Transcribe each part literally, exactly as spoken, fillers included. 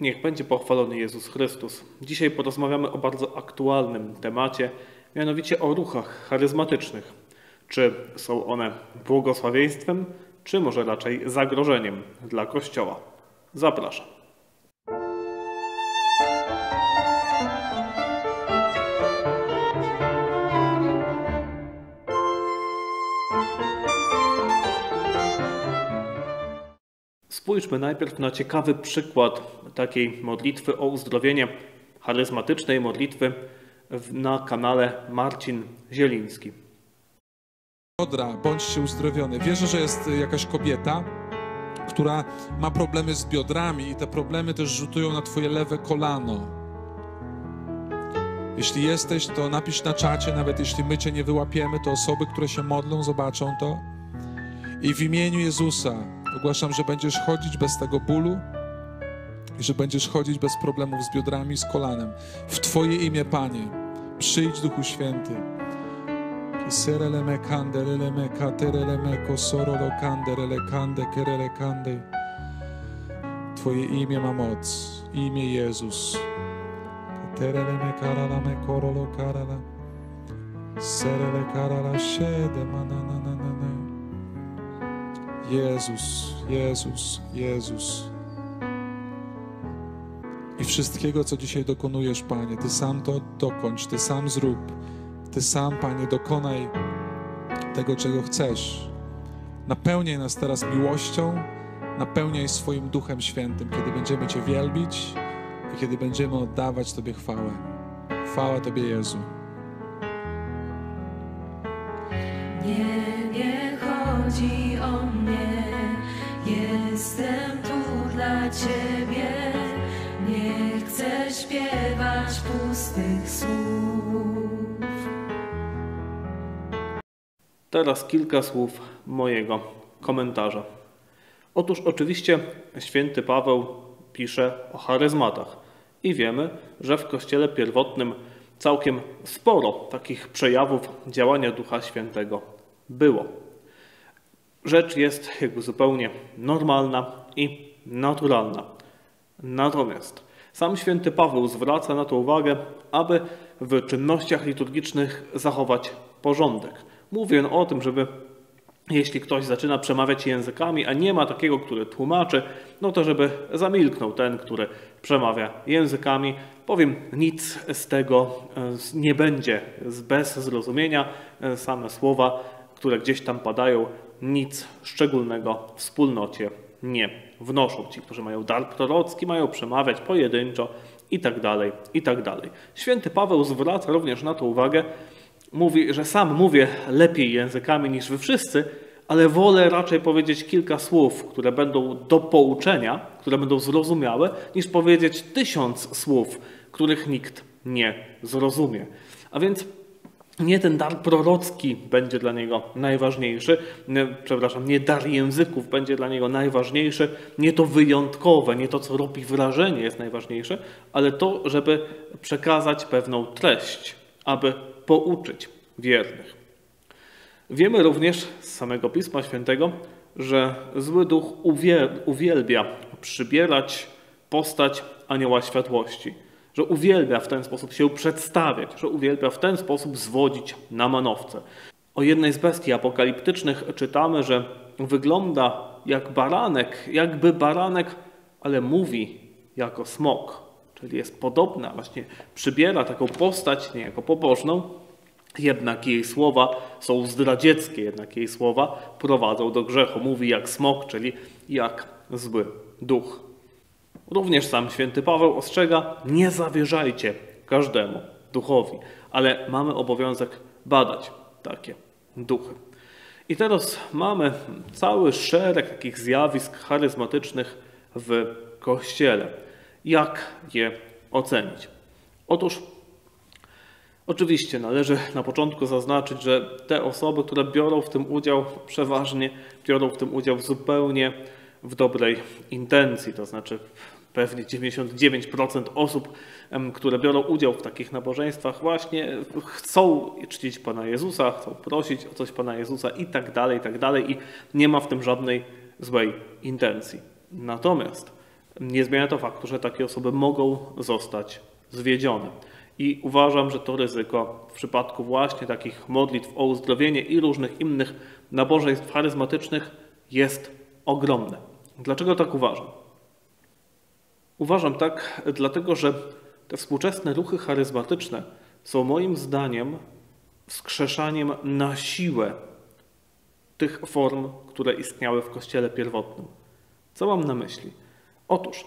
Niech będzie pochwalony Jezus Chrystus. Dzisiaj porozmawiamy o bardzo aktualnym temacie, mianowicie o ruchach charyzmatycznych. Czy są one błogosławieństwem, czy może raczej zagrożeniem dla Kościoła? Zapraszam. Spójrzmy najpierw na ciekawy przykład takiej modlitwy o uzdrowienie, charyzmatycznej modlitwy na kanale Marcin Zieliński. Odra, bądźcie uzdrowiony. Wierzę, że jest jakaś kobieta, która ma problemy z biodrami i te problemy też rzutują na twoje lewe kolano. Jeśli jesteś, to napisz na czacie, nawet jeśli my cię nie wyłapiemy, to osoby, które się modlą, zobaczą to. I w imieniu Jezusa ogłaszam, że będziesz chodzić bez tego bólu i że będziesz chodzić bez problemów z biodrami i z kolanem. W Twoje imię, Panie, przyjdź, Duchu Święty. Twoje imię ma moc. Imię Jezus. Jezus, Jezus, Jezus. I wszystkiego, co dzisiaj dokonujesz, Panie, Ty sam to dokończ, Ty sam zrób. Ty sam, Panie, dokonaj tego, czego chcesz. Napełniaj nas teraz miłością, napełniaj swoim Duchem Świętym, kiedy będziemy Cię wielbić i kiedy będziemy oddawać Tobie chwałę. Chwała Tobie, Jezu. Nie, nie chodzi o mnie, jestem tu dla Ciebie. Nie chcę śpiewać pustych słów. Teraz kilka słów mojego komentarza. Otóż oczywiście święty Paweł pisze o charyzmatach i wiemy, że w Kościele pierwotnym całkiem sporo takich przejawów działania Ducha Świętego było. Rzecz jest jakby zupełnie normalna i naturalna. Natomiast sam święty Paweł zwraca na to uwagę, aby w czynnościach liturgicznych zachować porządek. Mówi on o tym, żeby jeśli ktoś zaczyna przemawiać językami, a nie ma takiego, który tłumaczy, no to żeby zamilknął ten, który przemawia językami. Powiem, nic z tego nie będzie bez zrozumienia. Same słowa, które gdzieś tam padają, nic szczególnego wspólnocie nie wnoszą. Ci, którzy mają dar prorocki, mają przemawiać pojedynczo i tak dalej, i tak dalej. Święty Paweł zwraca również na to uwagę, mówi, że sam mówię lepiej językami niż wy wszyscy, ale wolę raczej powiedzieć kilka słów, które będą do pouczenia, które będą zrozumiałe, niż powiedzieć tysiąc słów, których nikt nie zrozumie. A więc nie ten dar prorocki będzie dla niego najważniejszy, nie, przepraszam, nie dar języków będzie dla niego najważniejszy, nie to wyjątkowe, nie to, co robi wrażenie, jest najważniejsze, ale to, żeby przekazać pewną treść, aby pouczyć wiernych. Wiemy również z samego Pisma Świętego, że zły duch uwielbia przybierać postać anioła światłości, że uwielbia w ten sposób się przedstawiać, że uwielbia w ten sposób zwodzić na manowce. O jednej z bestii apokaliptycznych czytamy, że wygląda jak baranek, jakby baranek, ale mówi jako smok, czyli jest podobna, właśnie przybiera taką postać niejako pobożną, jednak jej słowa są zdradzieckie, jednak jej słowa prowadzą do grzechu. Mówi jak smok, czyli jak zły duch. Również sam święty Paweł ostrzega, nie zawierzajcie każdemu duchowi, ale mamy obowiązek badać takie duchy. I teraz mamy cały szereg takich zjawisk charyzmatycznych w Kościele. Jak je ocenić? Otóż oczywiście należy na początku zaznaczyć, że te osoby, które biorą w tym udział, przeważnie biorą w tym udział zupełnie w dobrej intencji, to znaczy pewnie dziewięćdziesiąt dziewięć procent osób, które biorą udział w takich nabożeństwach, właśnie chcą czcić Pana Jezusa, chcą prosić o coś Pana Jezusa i tak dalej, i tak dalej, i nie ma w tym żadnej złej intencji. Natomiast nie zmienia to faktu, że takie osoby mogą zostać zwiedzione. I uważam, że to ryzyko w przypadku właśnie takich modlitw o uzdrowienie i różnych innych nabożeństw charyzmatycznych jest ogromne. Dlaczego tak uważam? Uważam tak dlatego, że te współczesne ruchy charyzmatyczne są moim zdaniem wskrzeszaniem na siłę tych form, które istniały w Kościele pierwotnym. Co mam na myśli? Otóż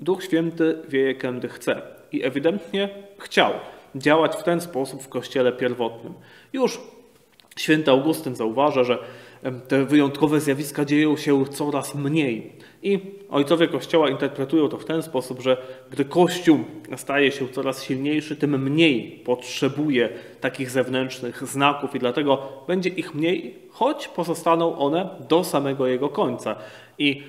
Duch Święty wieje, kiedy chce i ewidentnie chciał działać w ten sposób w Kościele pierwotnym. Już Święty Augustyn zauważa, że te wyjątkowe zjawiska dzieją się coraz mniej. I ojcowie Kościoła interpretują to w ten sposób, że gdy Kościół staje się coraz silniejszy, tym mniej potrzebuje takich zewnętrznych znaków i dlatego będzie ich mniej, choć pozostaną one do samego jego końca. I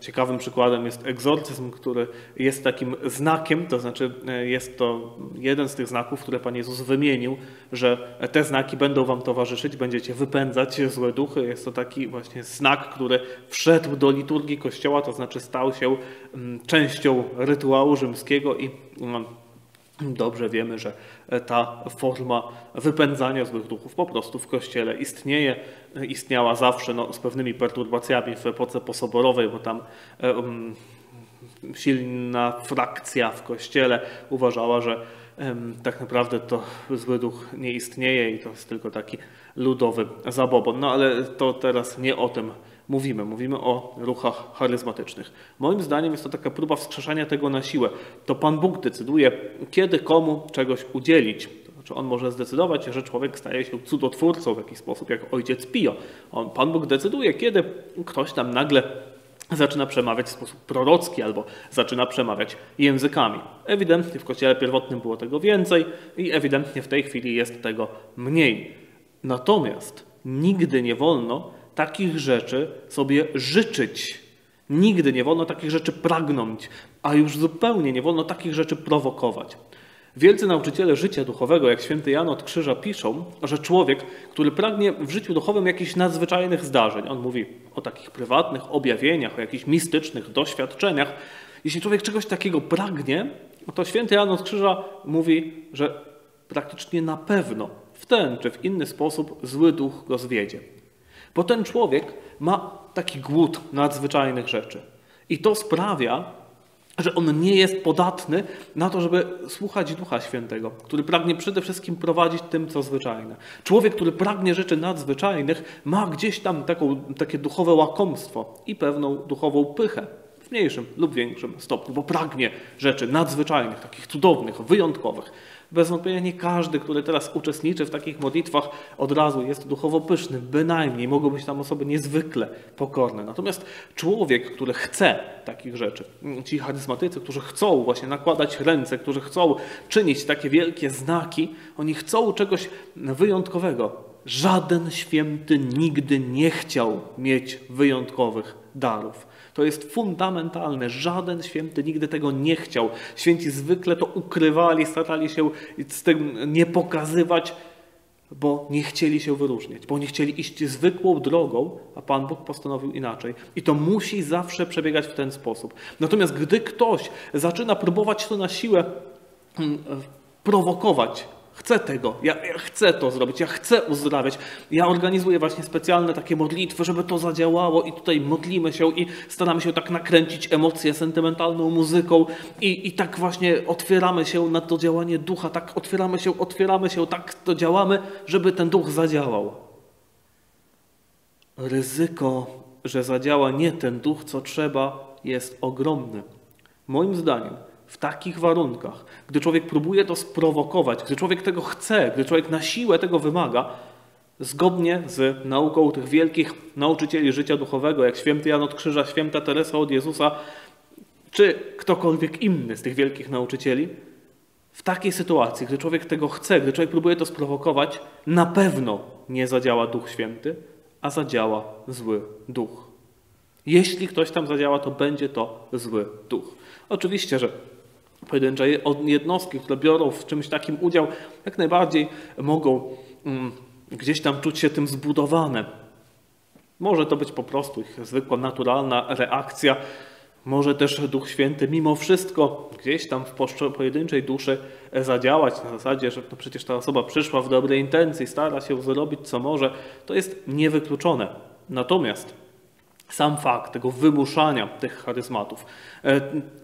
ciekawym przykładem jest egzorcyzm, który jest takim znakiem, to znaczy jest to jeden z tych znaków, które Pan Jezus wymienił, że te znaki będą wam towarzyszyć, będziecie wypędzać złe duchy. Jest to taki właśnie znak, który wszedł do liturgii Kościoła, to znaczy stał się częścią rytuału rzymskiego i dobrze wiemy, że ta forma wypędzania złych duchów po prostu w Kościele istnieje, istniała zawsze no, z pewnymi perturbacjami w epoce posoborowej, bo tam um, silna frakcja w Kościele uważała, że um, tak naprawdę to zły duch nie istnieje i to jest tylko taki ludowy zabobon. No ale to teraz nie o tym mówimy. Mówimy o ruchach charyzmatycznych. Moim zdaniem jest to taka próba wskrzeszania tego na siłę. To Pan Bóg decyduje, kiedy komu czegoś udzielić. To znaczy on może zdecydować, że człowiek staje się cudotwórcą w jakiś sposób, jak Ojciec Pio. On, Pan Bóg decyduje, kiedy ktoś tam nagle zaczyna przemawiać w sposób prorocki albo zaczyna przemawiać językami. Ewidentnie w Kościele pierwotnym było tego więcej i ewidentnie w tej chwili jest tego mniej. Natomiast nigdy nie wolno takich rzeczy sobie życzyć. Nigdy nie wolno takich rzeczy pragnąć, a już zupełnie nie wolno takich rzeczy prowokować. Wielcy nauczyciele życia duchowego, jak Święty Jan od Krzyża, piszą, że człowiek, który pragnie w życiu duchowym jakichś nadzwyczajnych zdarzeń, on mówi o takich prywatnych objawieniach, o jakichś mistycznych doświadczeniach, jeśli człowiek czegoś takiego pragnie, to Święty Jan od Krzyża mówi, że praktycznie na pewno w ten czy w inny sposób zły duch go zwiedzie. Bo ten człowiek ma taki głód nadzwyczajnych rzeczy. I to sprawia, że on nie jest podatny na to, żeby słuchać Ducha Świętego, który pragnie przede wszystkim prowadzić tym, co zwyczajne. Człowiek, który pragnie rzeczy nadzwyczajnych, ma gdzieś tam taką, takie duchowe łakomstwo i pewną duchową pychę w mniejszym lub większym stopniu, bo pragnie rzeczy nadzwyczajnych, takich cudownych, wyjątkowych. Bez wątpienia nie każdy, który teraz uczestniczy w takich modlitwach, od razu jest duchowo pyszny, bynajmniej mogą być tam osoby niezwykle pokorne. Natomiast człowiek, który chce takich rzeczy, ci charyzmatycy, którzy chcą właśnie nakładać ręce, którzy chcą czynić takie wielkie znaki, oni chcą czegoś wyjątkowego. Żaden święty nigdy nie chciał mieć wyjątkowych darów. To jest fundamentalne. Żaden święty nigdy tego nie chciał. Święci zwykle to ukrywali, starali się z tym nie pokazywać, bo nie chcieli się wyróżniać, bo nie chcieli iść zwykłą drogą, a Pan Bóg postanowił inaczej. I to musi zawsze przebiegać w ten sposób. Natomiast gdy ktoś zaczyna próbować to na siłę prowokować, chcę tego, ja, ja chcę to zrobić, ja chcę uzdrawiać. Ja organizuję właśnie specjalne takie modlitwy, żeby to zadziałało i tutaj modlimy się i staramy się tak nakręcić emocje sentymentalną muzyką i, i tak właśnie otwieramy się na to działanie ducha, tak otwieramy się, otwieramy się, tak to działamy, żeby ten duch zadziałał. Ryzyko, że zadziała nie ten duch, co trzeba, jest ogromne. Moim zdaniem w takich warunkach, gdy człowiek próbuje to sprowokować, gdy człowiek tego chce, gdy człowiek na siłę tego wymaga, zgodnie z nauką tych wielkich nauczycieli życia duchowego, jak Święty Jan od Krzyża, Święta Teresa od Jezusa, czy ktokolwiek inny z tych wielkich nauczycieli, w takiej sytuacji, gdy człowiek tego chce, gdy człowiek próbuje to sprowokować, na pewno nie zadziała Duch Święty, a zadziała zły duch. Jeśli ktoś tam zadziała, to będzie to zły duch. Oczywiście, że pojedyncze jednostki, które biorą w czymś takim udział, jak najbardziej mogą um, gdzieś tam czuć się tym zbudowane. Może to być po prostu ich zwykła, naturalna reakcja. Może też Duch Święty mimo wszystko gdzieś tam w pojedynczej duszy zadziałać na zasadzie, że no przecież ta osoba przyszła w dobrej intencji, stara się zrobić co może. To jest niewykluczone. Natomiast sam fakt tego wymuszania tych charyzmatów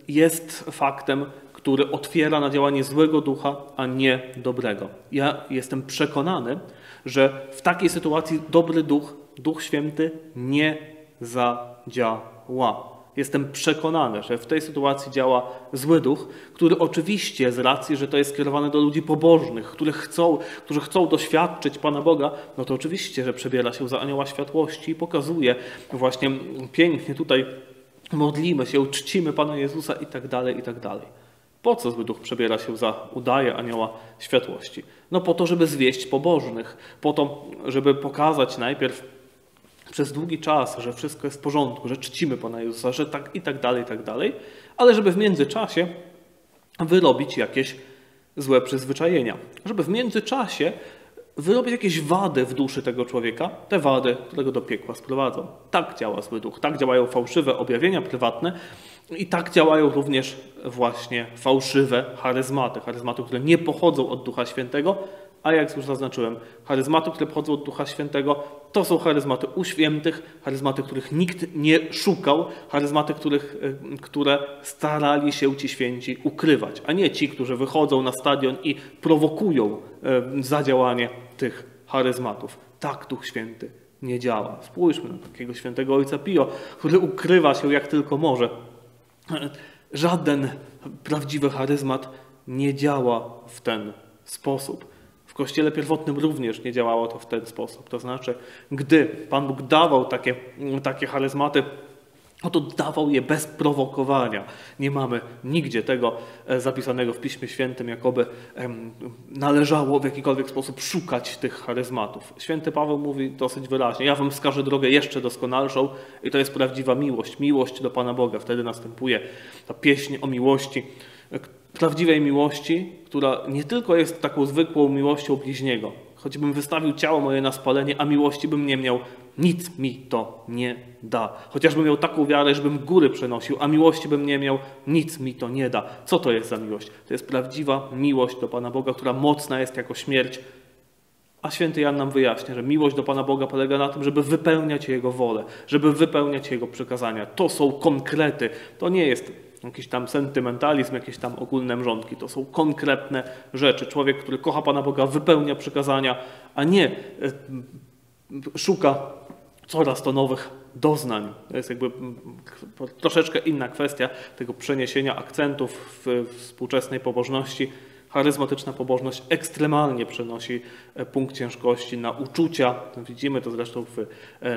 jest faktem, który otwiera na działanie złego ducha, a nie dobrego. Ja jestem przekonany, że w takiej sytuacji dobry duch, Duch Święty nie zadziała. Jestem przekonany, że w tej sytuacji działa zły duch, który oczywiście z racji, że to jest skierowane do ludzi pobożnych, których chcą, którzy chcą doświadczyć Pana Boga, no to oczywiście, że przebiera się za anioła światłości i pokazuje właśnie pięknie tutaj modlimy się, czcimy Pana Jezusa i tak dalej, i tak dalej. Po co zły duch przebiera się za, udaje anioła światłości? No po to, żeby zwieść pobożnych, po to, żeby pokazać najpierw przez długi czas, że wszystko jest w porządku, że czcimy Pana Jezusa, że tak i tak dalej, i tak dalej, ale żeby w międzyczasie wyrobić jakieś złe przyzwyczajenia. Żeby w międzyczasie wyrobić jakieś wady w duszy tego człowieka, te wady, które go do piekła sprowadzą. Tak działa zły duch, tak działają fałszywe objawienia prywatne i tak działają również właśnie fałszywe charyzmaty. Charyzmaty, które nie pochodzą od Ducha Świętego, a jak już zaznaczyłem, charyzmaty, które pochodzą od Ducha Świętego, to są charyzmaty u świętych, charyzmaty, których nikt nie szukał, charyzmaty, których, które starali się ci święci ukrywać, a nie ci, którzy wychodzą na stadion i prowokują zadziałanie tych charyzmatów. Tak Duch Święty nie działa. Spójrzmy na takiego świętego Ojca Pio, który ukrywa się jak tylko może. Żaden prawdziwy charyzmat nie działa w ten sposób. W Kościele pierwotnym również nie działało to w ten sposób. To znaczy, gdy Pan Bóg dawał takie, takie charyzmaty, to dawał je bez prowokowania. Nie mamy nigdzie tego zapisanego w Piśmie Świętym, jakoby należało w jakikolwiek sposób szukać tych charyzmatów. Święty Paweł mówi dosyć wyraźnie, ja wam wskażę drogę jeszcze doskonalszą i to jest prawdziwa miłość, miłość do Pana Boga. Wtedy następuje ta pieśń o miłości, prawdziwej miłości, która nie tylko jest taką zwykłą miłością bliźniego, choćbym wystawił ciało moje na spalenie, a miłości bym nie miał, nic mi to nie da. Chociażbym miał taką wiarę, żebym góry przenosił, a miłości bym nie miał, nic mi to nie da. Co to jest za miłość? To jest prawdziwa miłość do Pana Boga, która mocna jest jako śmierć. A święty Jan nam wyjaśnia, że miłość do Pana Boga polega na tym, żeby wypełniać Jego wolę, żeby wypełniać Jego przykazania. To są konkrety. To nie jest jakiś tam sentymentalizm, jakieś tam ogólne mrzątki. To są konkretne rzeczy. Człowiek, który kocha Pana Boga, wypełnia przykazania, a nie szuka coraz to nowych doznań. To jest jakby troszeczkę inna kwestia tego przeniesienia akcentów w współczesnej pobożności. Charyzmatyczna pobożność ekstremalnie przenosi punkt ciężkości na uczucia. Widzimy to zresztą w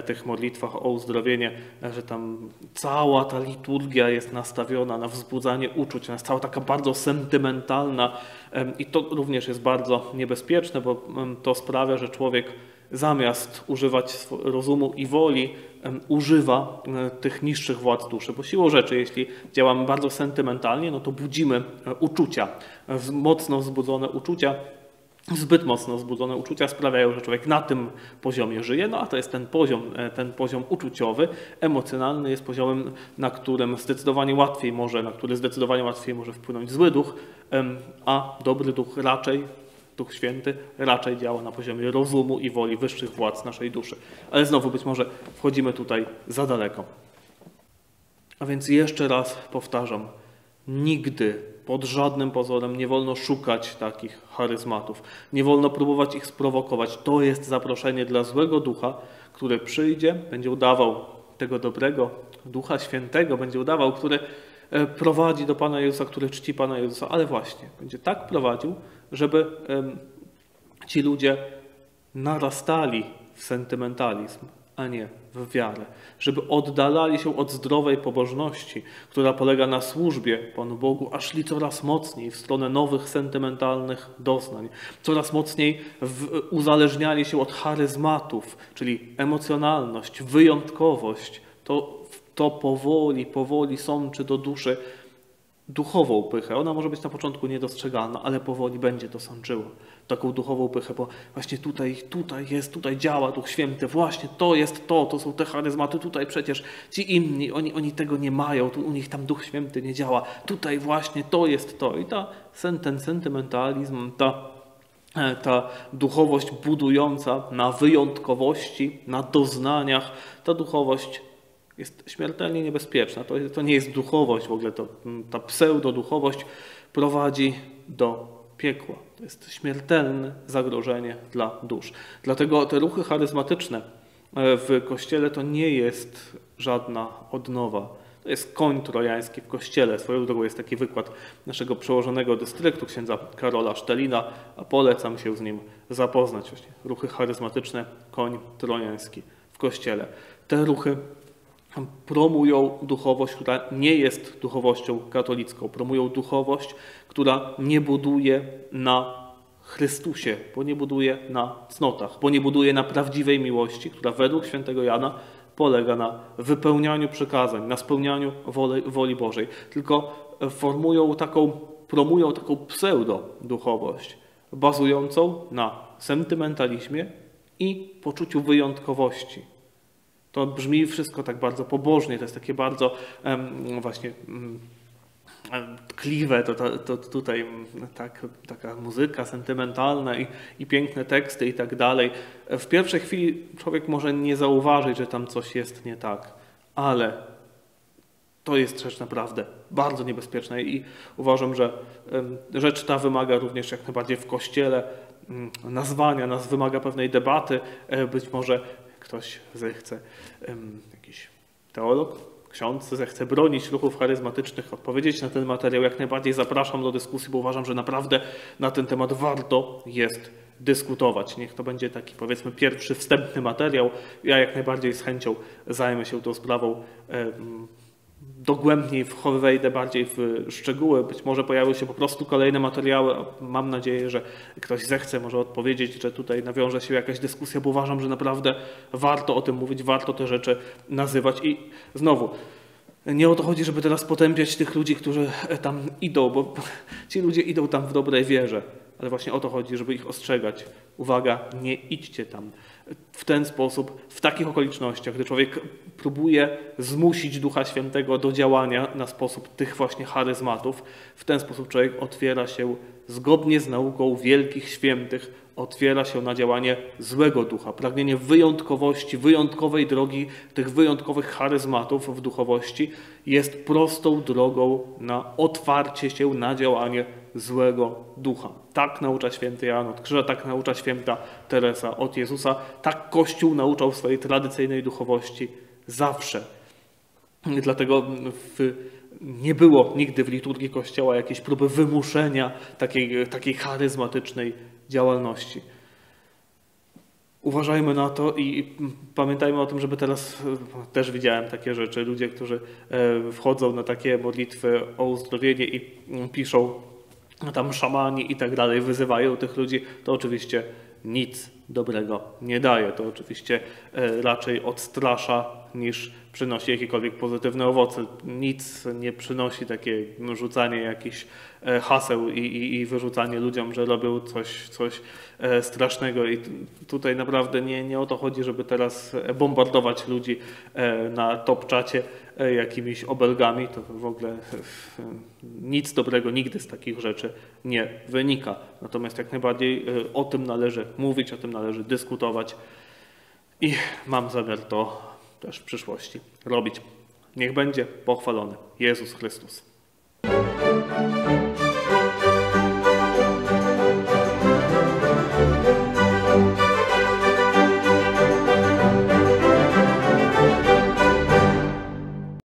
tych modlitwach o uzdrowienie, że tam cała ta liturgia jest nastawiona na wzbudzanie uczuć. Ona jest cała taka bardzo sentymentalna i to również jest bardzo niebezpieczne, bo to sprawia, że człowiek zamiast używać rozumu i woli, używa tych niższych władz duszy. Bo siłą rzeczy, jeśli działamy bardzo sentymentalnie, no to budzimy uczucia. Mocno wzbudzone uczucia, zbyt mocno wzbudzone uczucia sprawiają, że człowiek na tym poziomie żyje. No a to jest ten poziom, ten poziom uczuciowy, emocjonalny jest poziomem, na którym zdecydowanie łatwiej może, na który zdecydowanie łatwiej może wpłynąć zły duch, a dobry duch raczej, Duch Święty raczej działa na poziomie rozumu i woli wyższych władz naszej duszy. Ale znowu być może wchodzimy tutaj za daleko. A więc jeszcze raz powtarzam, nigdy pod żadnym pozorem nie wolno szukać takich charyzmatów. Nie wolno próbować ich sprowokować. To jest zaproszenie dla złego ducha, który przyjdzie, będzie udawał tego dobrego Ducha Świętego, będzie udawał, który prowadzi do Pana Jezusa, który czci Pana Jezusa, ale właśnie będzie tak prowadził, żeby ci ludzie narastali w sentymentalizm, a nie w wiarę. Żeby oddalali się od zdrowej pobożności, która polega na służbie Panu Bogu, a szli coraz mocniej w stronę nowych, sentymentalnych doznań. Coraz mocniej uzależniali się od charyzmatów, czyli emocjonalność, wyjątkowość. To, to powoli, powoli sączy do duszy duchową pychę. Ona może być na początku niedostrzegalna, ale powoli będzie to sączyła. Taką duchową pychę, bo właśnie tutaj, tutaj jest, tutaj działa Duch Święty, właśnie to jest to, to są te charyzmaty, tutaj przecież ci inni, oni, oni tego nie mają, tu, u nich tam Duch Święty nie działa, tutaj właśnie to jest to. I ta, ten sentymentalizm, ta, ta duchowość budująca na wyjątkowości, na doznaniach, ta duchowość jest śmiertelnie niebezpieczna. To, to nie jest duchowość w ogóle, to, ta pseudoduchowość prowadzi do piekła. To jest śmiertelne zagrożenie dla dusz. Dlatego te ruchy charyzmatyczne w Kościele to nie jest żadna odnowa. To jest koń trojański w Kościele. Swoją drogą jest taki wykład naszego przełożonego dystryktu, księdza Karola Sztelina, a polecam się z nim zapoznać. Właśnie ruchy charyzmatyczne, koń trojański w Kościele. Te ruchy promują duchowość, która nie jest duchowością katolicką. Promują duchowość, która nie buduje na Chrystusie, bo nie buduje na cnotach, bo nie buduje na prawdziwej miłości, która według świętego Jana polega na wypełnianiu przykazań, na spełnianiu woli, woli Bożej. Tylko formują taką, promują taką pseudo-duchowość, bazującą na sentymentalizmie i poczuciu wyjątkowości. To brzmi wszystko tak bardzo pobożnie, to jest takie bardzo um, właśnie um, tkliwe, to, to, to tutaj tak, taka muzyka sentymentalna i, i piękne teksty i tak dalej. W pierwszej chwili człowiek może nie zauważyć, że tam coś jest nie tak, ale to jest rzecz naprawdę bardzo niebezpieczna i uważam, że um, rzecz ta wymaga również jak najbardziej w Kościele um, nazwania, nas wymaga pewnej debaty, um, być może ktoś zechce, jakiś teolog, ksiądz zechce bronić ruchów charyzmatycznych, odpowiedzieć na ten materiał. Jak najbardziej zapraszam do dyskusji, bo uważam, że naprawdę na ten temat warto jest dyskutować. Niech to będzie taki, powiedzmy, pierwszy wstępny materiał. Ja jak najbardziej z chęcią zajmę się tą sprawą dogłębniej, wejdę bardziej w szczegóły. Być może pojawią się po prostu kolejne materiały. Mam nadzieję, że ktoś zechce może odpowiedzieć, że tutaj nawiąże się jakaś dyskusja, bo uważam, że naprawdę warto o tym mówić, warto te rzeczy nazywać. I znowu, nie o to chodzi, żeby teraz potępiać tych ludzi, którzy tam idą, bo ci ludzie idą tam w dobrej wierze. Ale właśnie o to chodzi, żeby ich ostrzegać. Uwaga, nie idźcie tam. W ten sposób, w takich okolicznościach, gdy człowiek próbuje zmusić Ducha Świętego do działania na sposób tych właśnie charyzmatów, w ten sposób człowiek otwiera się, zgodnie z nauką wielkich świętych, otwiera się na działanie złego ducha, pragnienie wyjątkowości, wyjątkowej drogi, tych wyjątkowych charyzmatów w duchowości jest prostą drogą na otwarcie się na działanie złego ducha. Tak naucza święty Jan od Krzyża, tak naucza święta Teresa od Jezusa, tak Kościół nauczał swojej tradycyjnej duchowości zawsze. Dlatego w nie było nigdy w liturgii Kościoła jakiejś próby wymuszenia takiej, takiej charyzmatycznej działalności. Uważajmy na to i pamiętajmy o tym, żeby teraz, też widziałem takie rzeczy, ludzie, którzy wchodzą na takie modlitwy o uzdrowienie i piszą tam szamani i tak dalej, wyzywają tych ludzi, to oczywiście nic dobrego nie daje. To oczywiście raczej odstrasza niż przynosi jakiekolwiek pozytywne owoce. Nic nie przynosi takie rzucanie jakichś haseł i, i, i wyrzucanie ludziom, że robią coś, coś strasznego. I tutaj naprawdę nie, nie o to chodzi, żeby teraz bombardować ludzi na top-czacie jakimiś obelgami. To w ogóle nic dobrego nigdy z takich rzeczy nie wynika. Natomiast jak najbardziej o tym należy mówić, o tym należy dyskutować i mam zamiar to też w przyszłości robić. Niech będzie pochwalony Jezus Chrystus.